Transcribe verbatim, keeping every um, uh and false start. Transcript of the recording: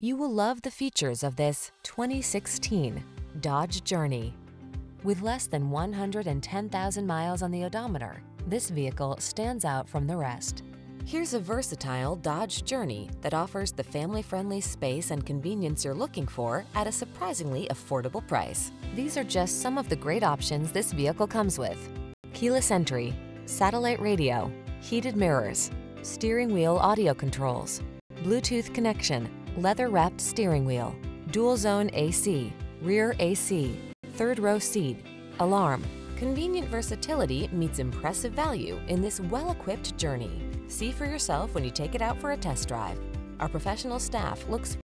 You will love the features of this twenty sixteen Dodge Journey. With less than one hundred ten thousand miles on the odometer, this vehicle stands out from the rest. Here's a versatile Dodge Journey that offers the family-friendly space and convenience you're looking for at a surprisingly affordable price. These are just some of the great options this vehicle comes with: keyless entry, satellite radio, heated mirrors, steering wheel audio controls, Bluetooth connection, leather-wrapped steering wheel, dual-zone A C, rear A C, third-row seat, alarm. Convenient versatility meets impressive value in this well-equipped Journey. See for yourself when you take it out for a test drive. Our professional staff looks